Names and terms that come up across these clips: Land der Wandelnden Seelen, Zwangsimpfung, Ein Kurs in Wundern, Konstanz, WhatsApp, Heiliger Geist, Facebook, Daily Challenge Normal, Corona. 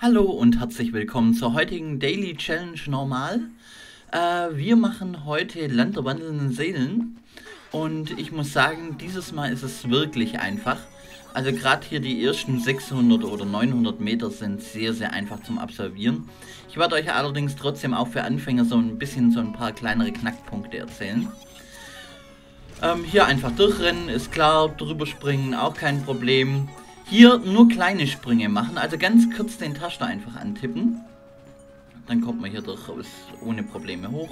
Hallo und herzlich willkommen zur heutigen Daily Challenge Normal. Wir machen heute Land der Wandelnden Seelen und ich muss sagen, dieses Mal ist es wirklich einfach. Also gerade hier die ersten 600 oder 900 Meter sind sehr, sehr einfach zum Absolvieren. Ich werde euch allerdings trotzdem auch für Anfänger so ein paar kleinere Knackpunkte erzählen. Hier einfach durchrennen, ist klar, drüber springen, auch kein Problem. Hier nur kleine Sprünge machen, also ganz kurz den Taster einfach antippen. Dann kommt man hier durchaus ohne Probleme hoch.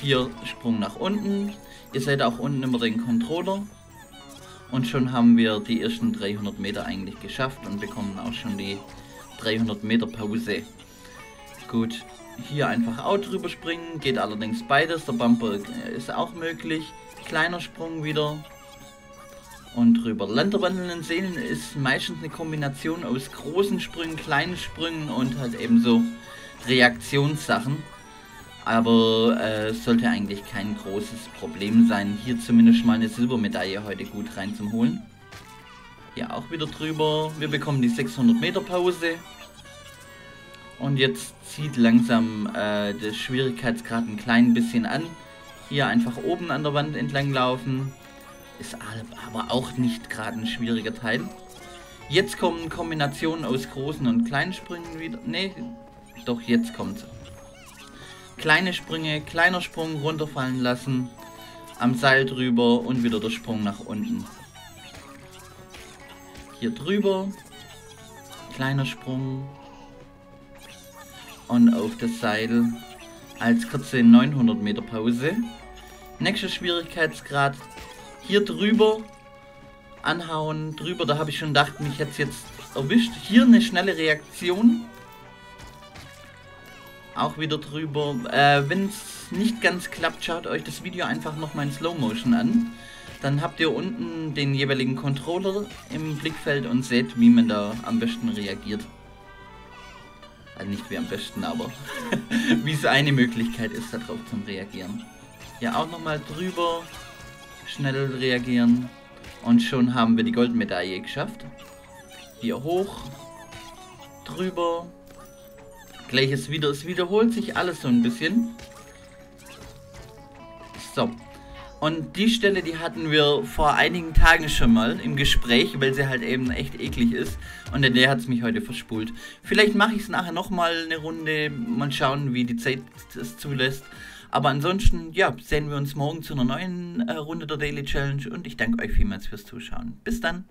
Hier Sprung nach unten. Ihr seht auch unten immer den Controller. Und schon haben wir die ersten 300 Meter eigentlich geschafft und bekommen auch schon die 300 Meter Pause. Gut, hier einfach auch drüber springen, geht allerdings beides. Der Bumper ist auch möglich. Kleiner Sprung wieder. Und drüber. Land der Wandelnden Seelen ist meistens eine Kombination aus großen Sprüngen, kleinen Sprüngen und halt eben so Reaktionssachen. Aber sollte eigentlich kein großes Problem sein, hier zumindest mal eine Silbermedaille heute gut reinzuholen. Hier auch wieder drüber. Wir bekommen die 600 Meter Pause. Und jetzt zieht langsam der Schwierigkeitsgrad ein klein bisschen an. Hier einfach oben an der Wand entlang laufen. Ist aber auch nicht gerade ein schwieriger Teil. Jetzt kommen Kombinationen aus großen und kleinen Sprüngen wieder. Ne, doch jetzt kommt's. Kleine Sprünge, kleiner Sprung runterfallen lassen, am Seil drüber und wieder der Sprung nach unten. Hier drüber, kleiner Sprung und auf das Seil als kurze 900 Meter Pause. Nächster Schwierigkeitsgrad. Hier drüber anhauen, drüber, da habe ich schon gedacht, mich hat es jetzt erwischt. Hier eine schnelle Reaktion. Auch wieder drüber. Wenn es nicht ganz klappt, schaut euch das Video einfach nochmal in Slow Motion an. Dann habt ihr unten den jeweiligen Controller im Blickfeld und seht, wie man da am besten reagiert. Also nicht wie am besten, aber wie es eine Möglichkeit ist, darauf zum Reagieren. Hier auch nochmal drüber. Schnell reagieren und schon haben wir die Goldmedaille geschafft. Hier hoch, drüber, gleiches wieder, es wiederholt sich alles so ein bisschen. So, und die Stelle, die hatten wir vor einigen Tagen schon mal im Gespräch, weil sie halt eben echt eklig ist und in der hat es mich heute verspult. Vielleicht mache ich es nachher nochmal eine Runde, mal schauen, wie die Zeit es zulässt. Aber ansonsten, ja, sehen wir uns morgen zu einer neuen Runde der Daily Challenge und ich danke euch vielmals fürs Zuschauen. Bis dann!